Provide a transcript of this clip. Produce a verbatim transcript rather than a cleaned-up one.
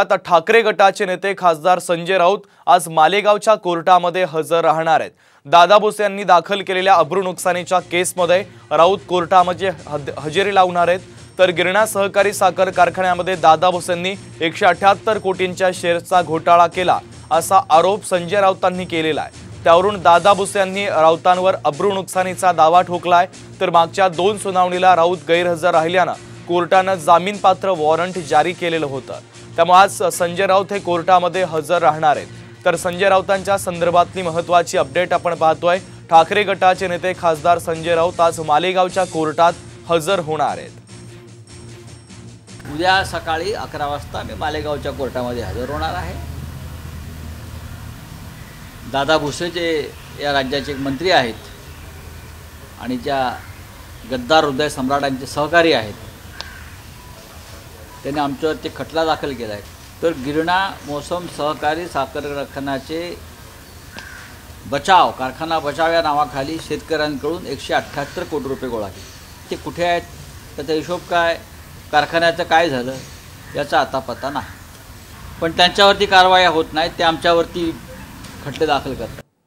आता ठाकरे गटाचे नेते खासदार संजय राऊत आज मालेगावच्या कोर्टामध्ये हजर राहणार आहेत। दादा भुसे यांनी दाखल केलेल्या अब्रू नुकसानीच्या केसमध्ये राऊत कोर्टामध्ये हजेरी लावणार आहेत। तर गिरणा सहकारी साखर कारखान्यामध्ये दादा भुसे यांनी एकशे अठ्याहत्तर कोटींच्या शेअरचा घोटाळा केला असा आरोप संजय राऊतांनी केलेला आहे। त्यावरून दादा भुसे यांनी राऊतांवर अब्रू नुकसानीचा दावा ठोकलाय। तर मागच्या दोन सुनावणीला राऊत गैरहजर राहिल्यानं कोर्टाने जामीन पात्र वॉरंट जारी केलेलं होतं, त्यामुळे आज संजय राऊत हे कोर्टामध्ये हजर राहणार आहेत। तर संजय राऊतांच्या संदर्भातली महत्त्वाची अपडेट आपण पाहतोय। ठाकरे गटाचे नेते खासदार संजय राऊत आज मालेगावच्या कोर्टात हजर होणार आहेत। उद्या सकाळी अकरा वाजता मी मालेगावच्या कोर्टामध्ये हजर होणार आहे। दादा भुसे जे या राज्याचे मंत्री आहेत आणि ज्या गद्दार हृदय सम्राटांचे सहकारी आहेत, त्यांनी आमच्यावरती खटला दाखल केला आहे। तर गिरणा मोसम सहकारी साखर कारखानाचे बचाव कारखाना बचाव या नावाखाली शेतकऱ्यांकडून एकशे अठ्ठ्याहत्तर कोटी रुपये गोळा केले। ते कुठे आहेत, त्याचा हिशोब काय, कारखान्याचं काय झालं याचा आता पत्ता नाही। पण त्यांच्यावरती कारवाया होत नाहीत, ते आमच्यावरती खटले दाखल करतात।